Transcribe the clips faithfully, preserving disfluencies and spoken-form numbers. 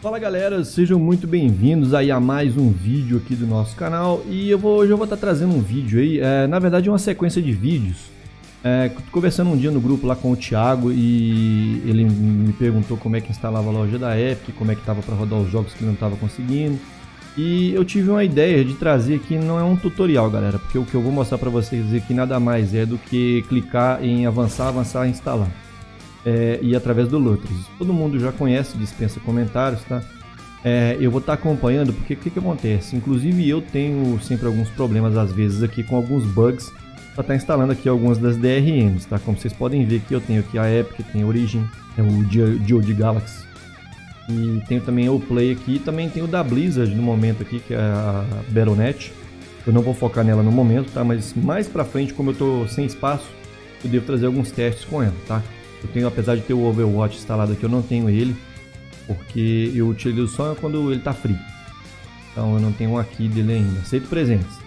Fala galera, sejam muito bem-vindos aí a mais um vídeo aqui do nosso canal. E eu vou, hoje eu vou estar trazendo um vídeo aí, é, na verdade uma sequência de vídeos. é, Conversando um dia no grupo lá com o Thiago e ele me perguntou como é que instalava a loja da Epic, como é que estava para rodar os jogos que não estava conseguindo. E eu tive uma ideia de trazer aqui, não é um tutorial galera, porque o que eu vou mostrar para vocês aqui nada mais é do que clicar em avançar, avançar e instalar. É, e através do Lutris. Todo mundo já conhece, dispensa comentários, tá? É, eu vou estar tá acompanhando porque o que, que acontece? Inclusive eu tenho sempre alguns problemas às vezes aqui com alguns bugs para estar tá instalando aqui algumas das D R Ms, tá? Como vocês podem ver aqui, eu tenho aqui a Epic, tem Origin, é o de, de Galaxy e tenho também o Play aqui, e também tenho o da Blizzard no momento aqui, que é a Battle ponto net. Eu não vou focar nela no momento, tá? Mas mais para frente, como eu tô sem espaço, eu devo trazer alguns testes com ela, tá? Eu tenho, apesar de ter o Overwatch instalado aqui, eu não tenho ele, porque eu utilizo só quando ele tá free. Então eu não tenho um aqui dele ainda. Aceito presentes.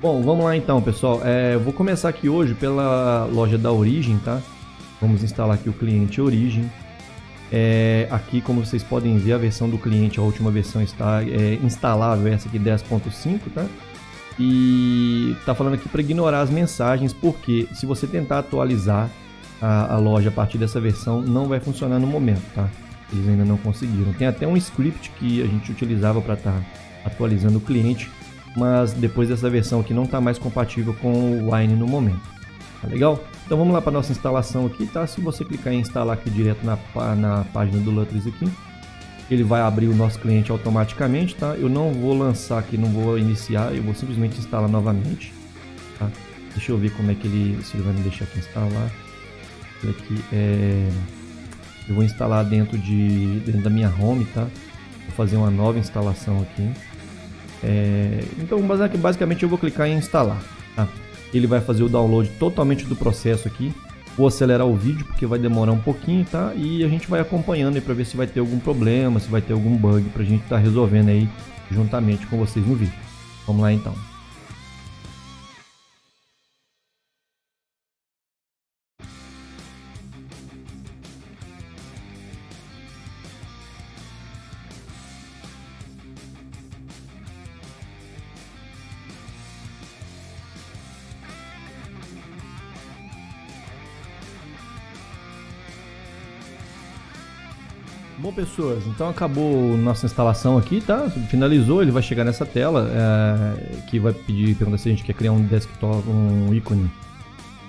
Bom, vamos lá então, pessoal. É, eu vou começar aqui hoje pela loja da Origin, tá? Vamos instalar aqui o cliente Origin. É, aqui, como vocês podem ver, a versão do cliente, a última versão está é, instalável, essa aqui dez ponto cinco, tá? E tá falando aqui para ignorar as mensagens, porque se você tentar atualizar A, a loja a partir dessa versão não vai funcionar no momento, tá? Eles ainda não conseguiram. Tem até um script que a gente utilizava para estar tá atualizando o cliente, mas depois dessa versão aqui não está mais compatível com o Wine no momento. Tá legal? Então vamos lá para nossa instalação aqui, tá? Se você clicar em instalar aqui direto na, na página do Lutris aqui, ele vai abrir o nosso cliente automaticamente, tá? Eu não vou lançar aqui, não vou iniciar, eu vou simplesmente instalar novamente, tá? Deixa eu ver como é que ele, se ele vai me deixar aqui instalar. Aqui é, eu vou instalar dentro de dentro da minha home, tá? Vou fazer uma nova instalação aqui. É, então basicamente eu vou clicar em instalar, tá? Ele vai fazer o download totalmente do processo aqui. Vou acelerar o vídeo porque vai demorar um pouquinho, tá? E a gente vai acompanhando aí para ver se vai ter algum problema, se vai ter algum bug para a gente estar tá resolvendo aí juntamente com vocês no vídeo. Vamos lá então. Bom pessoas, então acabou nossa instalação aqui, tá? Finalizou, ele vai chegar nessa tela é, que vai pedir, perguntar se a gente quer criar um desktop, um ícone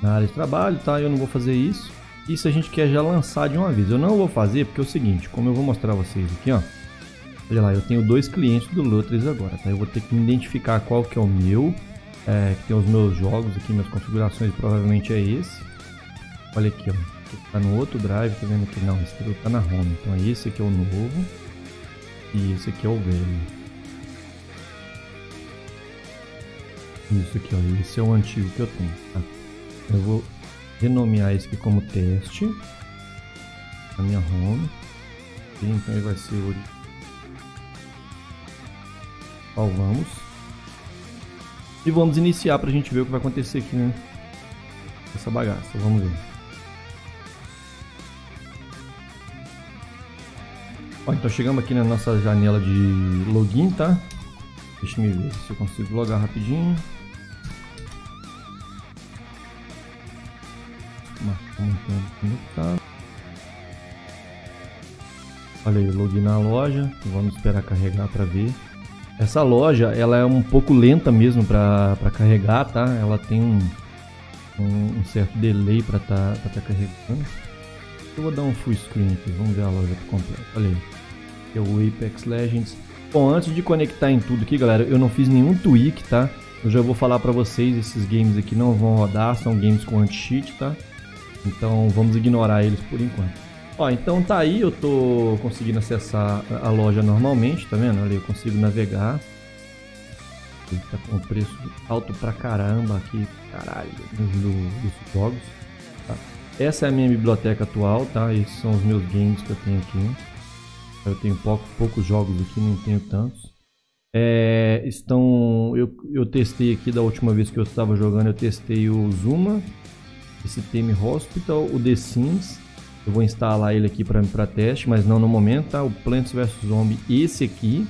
na área de trabalho, tá? Eu não vou fazer isso. E se a gente quer já lançar de uma vez, eu não vou fazer porque é o seguinte, como eu vou mostrar a vocês aqui, ó. Olha lá, eu tenho dois clientes do Lutris agora, tá? Eu vou ter que identificar qual que é o meu, é, que tem os meus jogos aqui, minhas configurações, provavelmente é esse. Olha aqui, ó. Tá no outro drive, tá vendo aqui? Não, esse aqui tá na home. Então esse aqui é o novo e esse aqui é o velho. Isso aqui, ó, esse é o antigo que eu tenho, tá? Eu vou renomear esse aqui como teste na minha home. E então ele vai ser o... Salvamos. E vamos iniciar pra gente ver o que vai acontecer aqui, né? Essa bagaça, vamos ver. Ó, então chegamos aqui na nossa janela de login, tá? Deixa eu ver se eu consigo logar rapidinho. Olha aí, login na loja. Vamos esperar carregar para ver. Essa loja, ela é um pouco lenta mesmo para carregar, tá? Ela tem um, um, um certo delay para tá, pra tá carregando. Eu vou dar um full screen aqui, vamos ver a loja por completo. Olha aí, é o Apex Legends. Bom, antes de conectar em tudo aqui, galera, eu não fiz nenhum tweak, tá? Eu já vou falar pra vocês, esses games aqui não vão rodar, são games com anti-cheat, tá? Então vamos ignorar eles por enquanto. Ó, então tá aí, eu tô conseguindo acessar a loja normalmente, tá vendo? Olha aí, eu consigo navegar. Ele tá com um preço alto pra caramba aqui, caralho, do, dos jogos, tá? Essa é a minha biblioteca atual, tá? Esses são os meus games que eu tenho aqui. Eu tenho poucos jogos aqui, não tenho tantos. É, estão, eu, eu testei aqui da última vez que eu estava jogando, eu testei o Zuma, esse Theme Hospital, o The Sims, eu vou instalar ele aqui para teste, mas não no momento, tá? O Plants vs Zombies, esse aqui,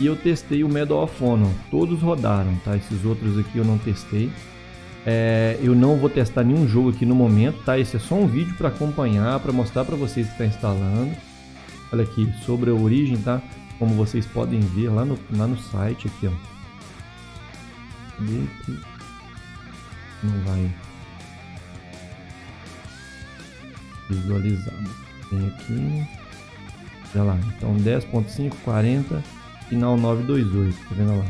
e eu testei o Medal of Honor, todos rodaram, tá? Esses outros aqui eu não testei, é, eu não vou testar nenhum jogo aqui no momento, tá? Esse é só um vídeo para acompanhar, para mostrar para vocês que está instalando. Olha aqui, sobre a Origin, tá? Como vocês podem ver lá no, lá no site aqui, ó. Não vai visualizar. Vem aqui. Olha lá. Então dez ponto cinco, quarenta, final nove dois oito. Tá vendo lá?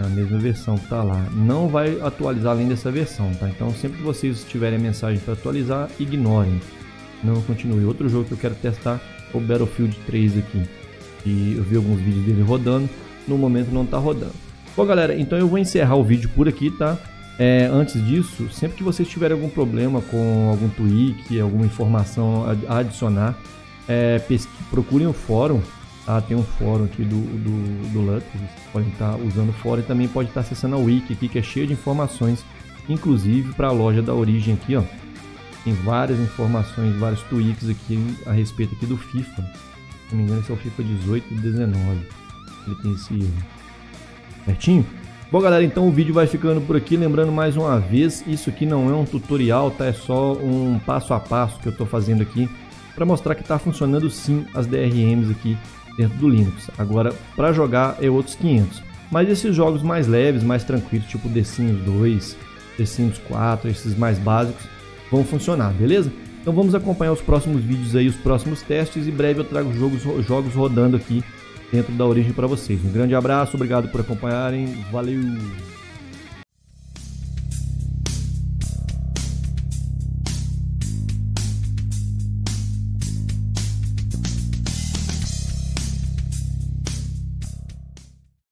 É a mesma versão que tá lá. Não vai atualizar além dessa versão, tá? Então sempre que vocês tiverem a mensagem para atualizar, ignorem. Não continue. Outro jogo que eu quero testar é o Battlefield três aqui. E eu vi alguns vídeos dele rodando, no momento não tá rodando. Bom galera, então eu vou encerrar o vídeo por aqui, tá? É, antes disso, sempre que vocês tiverem algum problema com algum tweak, alguma informação a adicionar, é, pesquise, procurem o fórum, tá? Tem um fórum aqui do, do, do Lutris, vocês podem estar usando o fórum e também pode estar acessando a wiki aqui, que é cheia de informações, inclusive para a loja da Origin aqui, ó. Tem várias informações, vários tweaks aqui a respeito aqui do FIFA. Se não me engano, esse é o FIFA dezoito e dezenove. Ele tem esse erro. Certinho? Bom, galera, então o vídeo vai ficando por aqui. Lembrando mais uma vez, isso aqui não é um tutorial, tá? É só um passo a passo que eu tô fazendo aqui para mostrar que tá funcionando sim as D R Ms aqui dentro do Linux. Agora, para jogar é outros quinhentos. Mas esses jogos mais leves, mais tranquilos, tipo The Sims dois, The Sims quatro, esses mais básicos, vão funcionar, beleza? Então vamos acompanhar os próximos vídeos aí, os próximos testes, e em breve eu trago jogos, jogos rodando aqui dentro da Origin para vocês. Um grande abraço, obrigado por acompanharem, valeu!